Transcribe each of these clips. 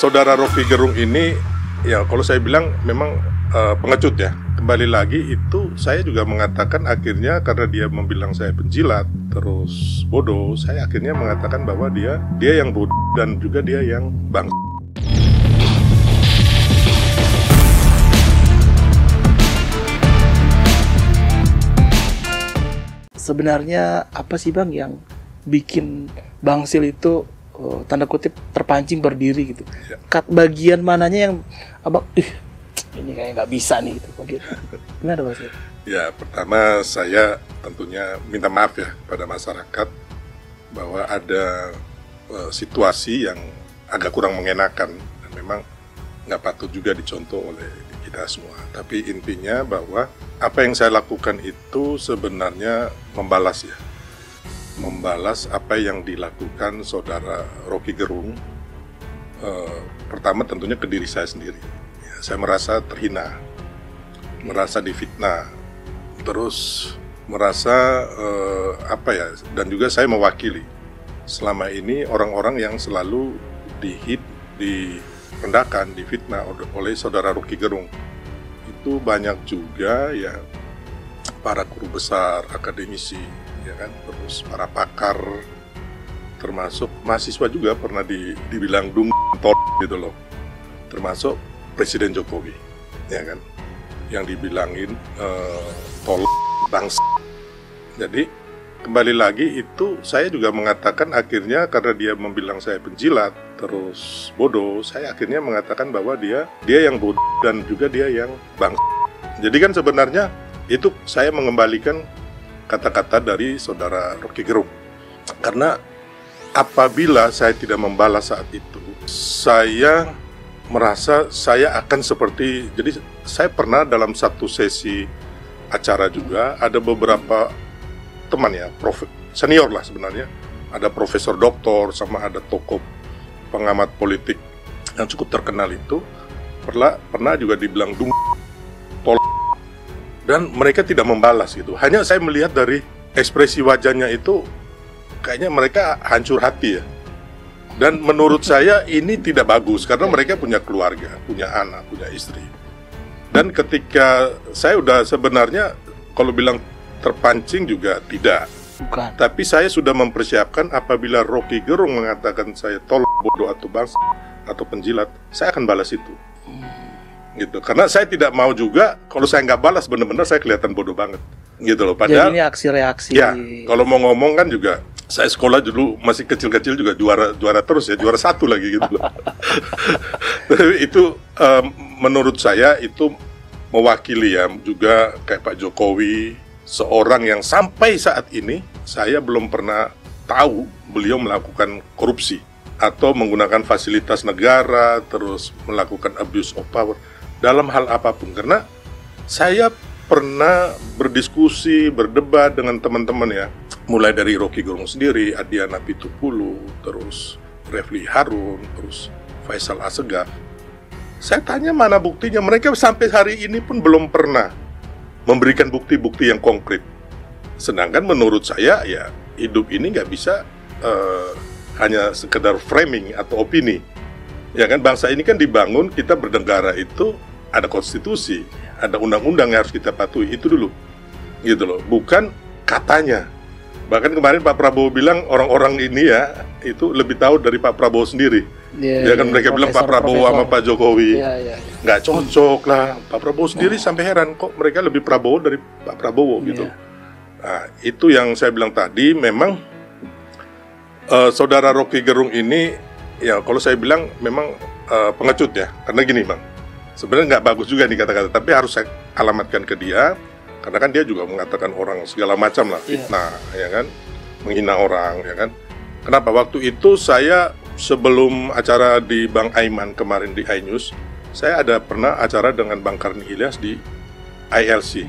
Saudara Rocky Gerung ini, ya kalau saya bilang memang pengecut ya. Kembali lagi itu saya juga mengatakan akhirnya karena dia membilang saya penjilat, terus bodoh, saya akhirnya mengatakan bahwa dia yang bodoh dan juga dia yang bangsa. Sebenarnya apa sih Bang yang bikin Bangsil itu tanda kutip terpancing berdiri gitu? Kat bagian mananya yang abang ini kayak nggak bisa nih gitu? Gimana Bang? Ya pertama saya tentunya minta maaf ya kepada masyarakat bahwa ada situasi yang agak kurang mengenakan dan memang nggak patut juga dicontoh oleh kita semua. Tapi intinya bahwa apa yang saya lakukan itu sebenarnya membalas ya. Membalas apa yang dilakukan saudara Rocky Gerung, pertama tentunya ke diri saya sendiri. Ya, saya merasa terhina, merasa difitnah, terus merasa dan juga saya mewakili selama ini orang-orang yang selalu direndahkan, difitnah oleh saudara Rocky Gerung. Itu banyak juga ya para guru besar, akademisi, ya kan, terus para pakar, termasuk mahasiswa juga pernah dibilang gitu loh, termasuk Presiden Jokowi, ya kan, yang dibilangin tolong bangsa. Jadi kembali lagi itu saya juga mengatakan akhirnya karena dia membilang saya penjilat, terus bodoh, saya akhirnya mengatakan bahwa dia yang bodoh dan juga dia yang bangsa. Jadi kan sebenarnya itu saya mengembalikan kata-kata dari saudara Rocky Gerung, karena apabila saya tidak membalas saat itu, saya merasa saya akan seperti, jadi saya pernah dalam satu sesi acara juga ada beberapa teman ya, senior lah sebenarnya, ada profesor doktor sama ada tokoh pengamat politik yang cukup terkenal itu pernah juga dibilang dan mereka tidak membalas gitu. Hanya saya melihat dari ekspresi wajahnya itu kayaknya mereka hancur hati ya. Dan menurut saya ini tidak bagus karena mereka punya keluarga, punya anak, punya istri. Dan ketika saya udah sebenarnya kalau bilang terpancing juga tidak. Bukan. Tapi saya sudah mempersiapkan apabila Rocky Gerung mengatakan saya tolol, bodoh atau bangsa atau penjilat, saya akan balas itu. Gitu, karena saya tidak mau juga kalau saya nggak balas bener-bener saya kelihatan bodoh banget gitu loh. Padahal jadi ini aksi-reaksi ya, kalau mau ngomong kan juga saya sekolah dulu masih kecil-kecil juga juara terus ya, juara satu lagi gitu loh. Tapi itu menurut saya itu mewakili ya juga kayak Pak Jokowi, seorang yang sampai saat ini saya belum pernah tahu beliau melakukan korupsi atau menggunakan fasilitas negara, terus melakukan abuse of power dalam hal apapun. Karena saya pernah berdiskusi, berdebat dengan teman-teman ya, mulai dari Rocky Gerung sendiri, Adiana Pitupulu, terus Refli Harun, terus Faisal Asegaf. Saya tanya mana buktinya, mereka sampai hari ini pun belum pernah memberikan bukti-bukti yang konkret. Sedangkan menurut saya ya, hidup ini nggak bisa hanya sekedar framing atau opini. Ya kan, bangsa ini kan dibangun, kita bernegara itu ada konstitusi, ada undang-undang yang harus kita patuhi, itu dulu gitu loh, bukan katanya. Bahkan kemarin Pak Prabowo bilang orang-orang ini ya itu lebih tahu dari Pak Prabowo sendiri, ya kan, mereka bilang Pak Prabowo sama Pak Jokowi nggak cocok lah, Pak Prabowo sendiri sampai heran kok mereka lebih Prabowo dari Pak Prabowo gitu. Nah, itu yang saya bilang tadi memang saudara Rocky Gerung ini ya kalau saya bilang memang pengecut ya, karena gini Bang, sebenarnya nggak bagus juga nih kata-kata, tapi harus saya alamatkan ke dia, karena kan dia juga mengatakan orang segala macam lah, fitnah, ya kan, menghina orang, ya kan. Kenapa? Waktu itu saya sebelum acara di Bang Aiman kemarin di iNews, saya ada pernah acara dengan Bang Karni Ilyas di ILC.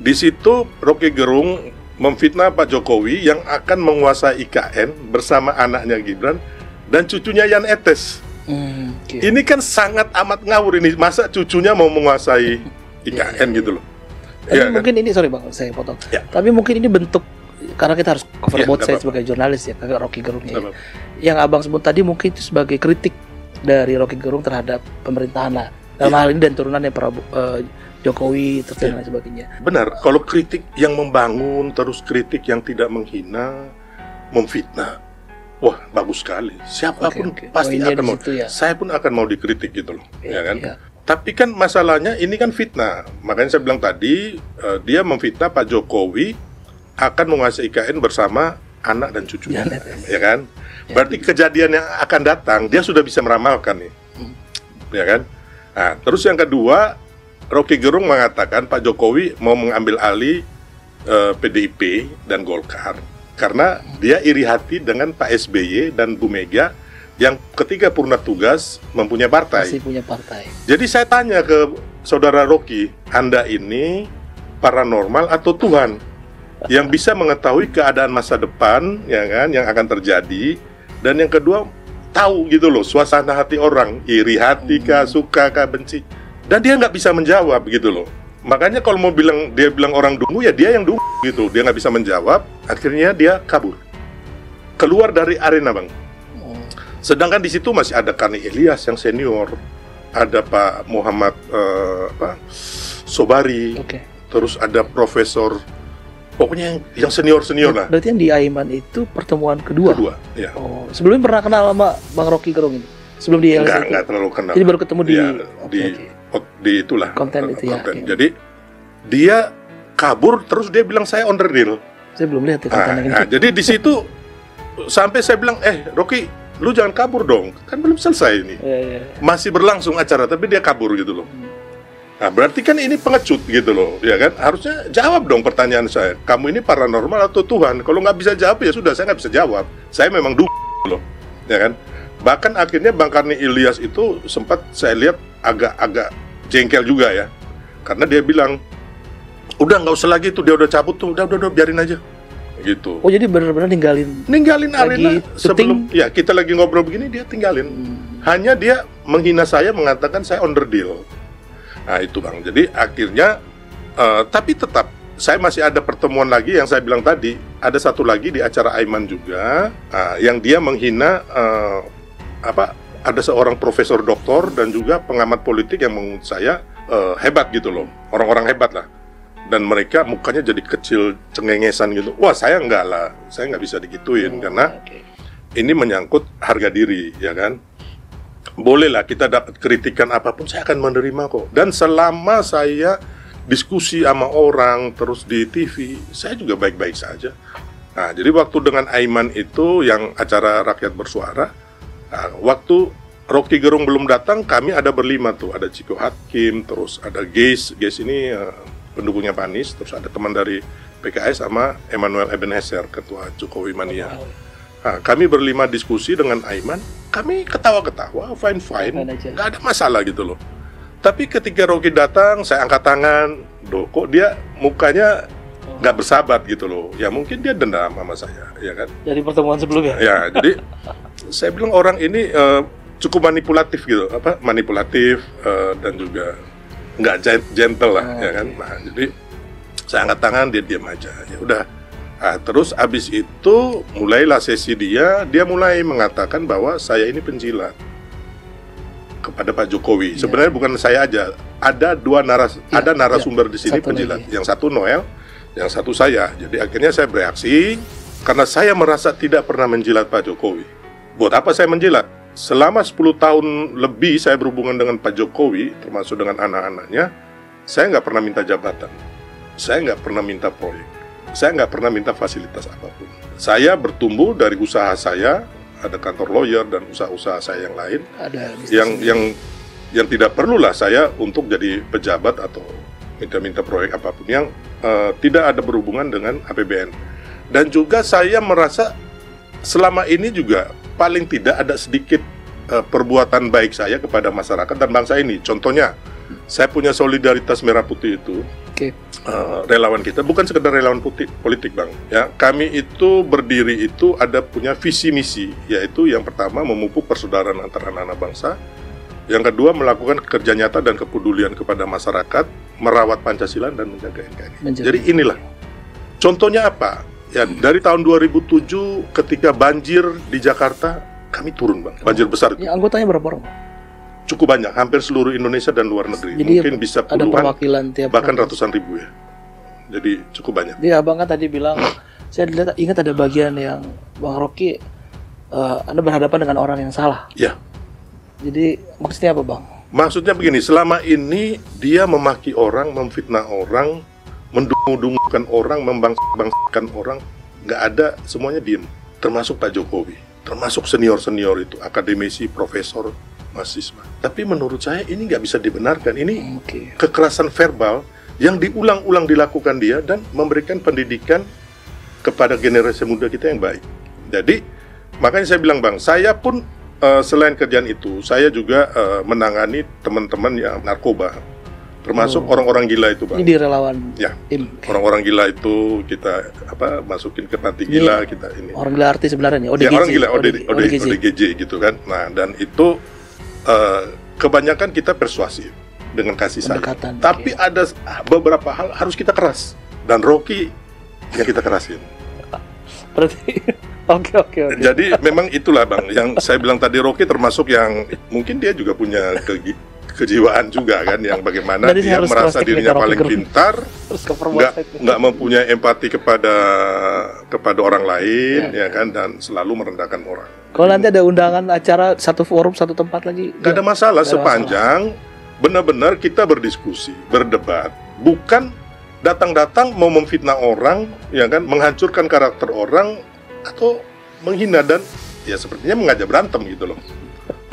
Di situ Rocky Gerung memfitnah Pak Jokowi yang akan menguasai IKN bersama anaknya Gibran dan cucunya Yanetes. Ini kan sangat amat ngawur ini, masa cucunya mau menguasai IKN gitu loh. Tapi ya, mungkin kan? Ini sorry Bang, saya potong. Ya. Tapi mungkin ini bentuk karena kita harus cover both sides sebagai jurnalis ya, Rocky Gerung ya. Yang abang sebut tadi mungkin itu sebagai kritik dari Rocky Gerung terhadap pemerintahan lah, dalam hal ini dan turunannya Jokowi dan lain sebagainya. Benar, kalau kritik yang membangun, terus kritik yang tidak menghina, memfitnah, wah bagus sekali. Siapapun pasti akan mau, saya pun akan mau dikritik gitu loh, ya kan? Iya. Tapi kan masalahnya ini kan fitnah, makanya saya bilang tadi dia memfitnah Pak Jokowi akan menguasai IKN bersama anak dan cucunya, ya kan? Berarti kejadian yang akan datang dia sudah bisa meramalkan nih, ya kan? Nah, terus yang kedua, Rocky Gerung mengatakan Pak Jokowi mau mengambil alih PDIP dan Golkar karena dia iri hati dengan Pak SBY dan Bu Mega yang ketika purna tugas mempunyai partai. Masih punya partai. Jadi saya tanya ke saudara Rocky, Anda ini paranormal atau Tuhan yang bisa mengetahui keadaan masa depan, ya kan, yang akan terjadi, dan yang kedua tahu gitu loh suasana hati orang, iri hati kah, suka kah, benci, dan dia nggak bisa menjawab gitu loh. Makanya kalau mau bilang dia bilang orang dungu, ya dia yang dungu gitu, dia nggak bisa menjawab, akhirnya dia kabur keluar dari arena, Bang. Sedangkan di situ masih ada Karni Ilyas yang senior, ada Pak Muhammad Sobari, terus ada Profesor, pokoknya yang senior-senior lah. Berarti yang di Aiman itu pertemuan kedua? Kedua, ya. Oh, sebelumnya pernah kenal sama Bang Rocky Gerung ini? Sebelum di LSI? Enggak terlalu kenal. Jadi baru ketemu di... Ya, di itulah. Konten itu ya. Okay. Jadi, dia kabur, terus dia bilang, saya on the deal. Saya belum lihat ya kontennya. Nah, jadi di situ, sampai saya bilang, Rocky, lu jangan kabur dong. Kan belum selesai ini. Ya. Masih berlangsung acara, tapi dia kabur gitu loh. Nah, berarti kan ini pengecut gitu loh, ya kan? Harusnya jawab dong pertanyaan saya. Kamu ini paranormal atau Tuhan? Kalau nggak bisa jawab, ya sudah, saya nggak bisa jawab. Saya memang loh, ya kan? Bahkan akhirnya Bang Karni Ilyas itu sempat saya lihat agak-agak jengkel juga ya. Karena dia bilang, udah nggak usah lagi tuh, dia udah cabut tuh, udah biarin aja. Gitu. Oh, jadi benar-benar ninggalin arena sebelum, ya kita lagi ngobrol begini, dia tinggalin. Hanya dia menghina saya, mengatakan saya on the deal. Nah itu Bang, jadi akhirnya tapi tetap, saya masih ada pertemuan lagi yang saya bilang tadi. Ada satu lagi di acara Aiman juga, yang dia menghina ada seorang profesor doktor dan juga pengamat politik yang menurut saya hebat gitu loh. Orang-orang hebat lah. Dan mereka mukanya jadi kecil, cengengesan gitu. Wah saya enggak lah, saya nggak bisa digituin karena ini menyangkut harga diri, ya kan. Bolehlah kita dapat kritikan apapun, saya akan menerima kok. Dan selama saya diskusi sama orang, terus di TV, saya juga baik-baik saja. Nah, jadi waktu dengan Aiman itu, yang acara Rakyat Bersuara, waktu Rocky Gerung belum datang, kami ada berlima tuh. Ada Ciko Hakim, terus ada Geis ini pendukungnya Pak Anies, terus ada teman dari PKS sama Emmanuel Ebenezer, Ketua Jokowi Mania. Nah, kami berlima diskusi dengan Aiman, kami ketawa-ketawa, fine-fine, nggak ada masalah gitu loh. Tapi ketika Rocky datang, saya angkat tangan, doh kok dia mukanya nggak bersahabat gitu loh. Ya mungkin dia dendam sama saya, ya kan? Dari pertemuan sebelumnya. Ya, jadi saya bilang orang ini cukup manipulatif gitu, dan juga nggak gentle lah, ya kan? Nah, jadi saya angkat tangan, dia diam aja, ya udah. Nah, terus abis itu mulailah sesi dia mulai mengatakan bahwa saya ini penjilat kepada Pak Jokowi. Sebenarnya bukan saya aja, ada dua ada narasumber di sini penjilat. Yang satu Noel, yang satu saya. Jadi akhirnya saya bereaksi karena saya merasa tidak pernah menjilat Pak Jokowi. Buat apa saya menjilat? Selama 10 tahun lebih saya berhubungan dengan Pak Jokowi, termasuk dengan anak-anaknya, saya nggak pernah minta jabatan, saya nggak pernah minta proyek, saya nggak pernah minta fasilitas apapun. Saya bertumbuh dari usaha saya, ada kantor lawyer dan usaha-usaha saya yang lain, yang tidak perlulah saya untuk jadi pejabat atau minta-minta proyek apapun yang tidak ada berhubungan dengan APBN. Dan juga saya merasa selama ini juga paling tidak ada sedikit perbuatan baik saya kepada masyarakat dan bangsa ini. Contohnya, saya punya Solidaritas Merah Putih itu, relawan kita bukan sekedar relawan politik Bang, ya. Kami itu berdiri itu ada punya visi misi, yaitu yang pertama memupuk persaudaraan antara anak-anak bangsa, yang kedua melakukan kerja nyata dan kepedulian kepada masyarakat, merawat Pancasila dan menjaga NKRI. Jadi inilah contohnya apa? Ya dari tahun 2007 ketika banjir di Jakarta, kami turun, Bang. Banjir besar itu. Ya, anggotanya berapa orang? Cukup banyak, hampir seluruh Indonesia dan luar negeri. Jadi mungkin bisa puluhan, ada perwakilan tiap bahkan provinsi. Ratusan ribu ya. Jadi cukup banyak. Iya, Abang kan tadi bilang, saya ingat ada bagian yang Bang Rocky, Anda berhadapan dengan orang yang salah. Iya. Jadi maksudnya apa, Bang? Maksudnya begini, selama ini dia memaki orang, memfitnah orang, mendungu-dungukan orang, membangsa-bangsakan orang, nggak ada, semuanya diem. Termasuk Pak Jokowi, termasuk senior-senior itu, akademisi, profesor, mahasiswa. Tapi menurut saya ini nggak bisa dibenarkan, ini kekerasan verbal yang diulang-ulang dilakukan dia dan memberikan pendidikan kepada generasi muda kita yang baik. Jadi, makanya saya bilang, Bang, saya pun selain kerjaan itu, saya juga menangani teman-teman yang narkoba, termasuk orang-orang gila itu, Bang. Ini di relawan. Ya, orang-orang gila itu kita apa masukin ke panti gila ini, kita ini. Orang gila artis sebenarnya, ODGJ. Ya, orang gila ODGJ gitu kan. Nah, dan itu kebanyakan kita persuasif dengan kasih sayang. Tapi ada beberapa hal harus kita keras, dan Rocky yang kita kerasin. Berarti. Oke. Jadi memang itulah, Bang, yang saya bilang tadi, Rocky termasuk yang mungkin dia juga punya kejiwaan juga kan, yang bagaimana jadi dia merasa dirinya paling pintar, nggak mempunyai empati kepada orang lain, ya kan, dan selalu merendahkan orang. Kalau nanti ada undangan acara satu forum satu tempat lagi, nggak ada masalah sepanjang benar-benar kita berdiskusi, berdebat, bukan datang-datang mau memfitnah orang, ya kan, menghancurkan karakter orang, atau menghina dan ya sepertinya mengajak berantem gitu loh,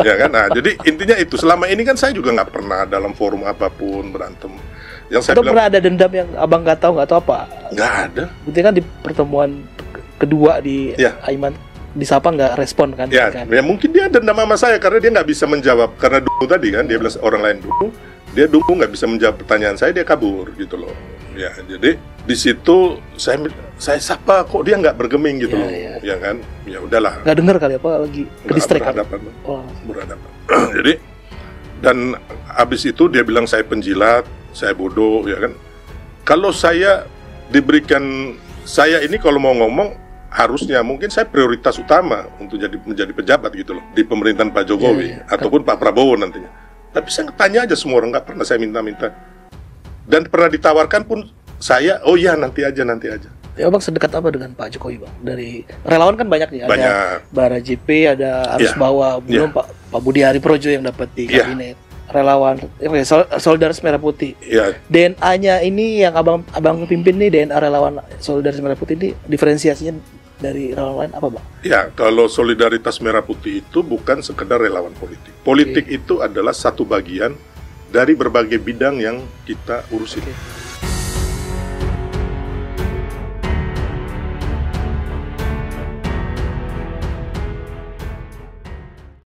ya kan. Nah, jadi intinya itu, selama ini kan saya juga nggak pernah dalam forum apapun berantem. Yang saya bilang, pernah ada dendam yang Abang nggak tahu apa? Nggak ada. Berarti kan di pertemuan kedua di Aiman disapa nggak respon kan? Ya, kan? Ya mungkin dia dendam sama saya karena dia nggak bisa menjawab, karena dulu tadi kan dia bilang orang lain dulu, dia dulu nggak bisa menjawab pertanyaan saya, dia kabur gitu loh. Ya, jadi di situ saya sapa kok dia nggak bergeming gitu loh, ya kan? Ya udahlah. Nggak dengar kali apa lagi ke distrik kan? Berhadapan. Jadi dan abis itu dia bilang saya penjilat, saya bodoh, ya kan? Kalau saya diberikan, saya ini kalau mau ngomong harusnya mungkin saya prioritas utama untuk menjadi pejabat gitu loh di pemerintahan Pak Jokowi ataupun Pak Prabowo nantinya. Tapi saya tanya aja semua orang, nggak pernah saya minta-minta. Dan pernah ditawarkan pun saya, oh iya nanti aja. Ya, Bang, sedekat apa dengan Pak Jokowi, Bang? Dari relawan kan banyak nih, ada Bara JP, ada Arus Bawah, belum Pak Budi Hari Projo yang dapat di kabinet relawan, Solidaris Merah Putih. DNA-nya ini yang abang pimpin nih, DNA relawan Solidaris Merah Putih ini diferensiasinya dari relawan lain apa, Bang? Ya, kalau Solidaritas Merah Putih itu bukan sekedar relawan politik. Politik itu adalah satu bagian dari berbagai bidang yang kita urusin.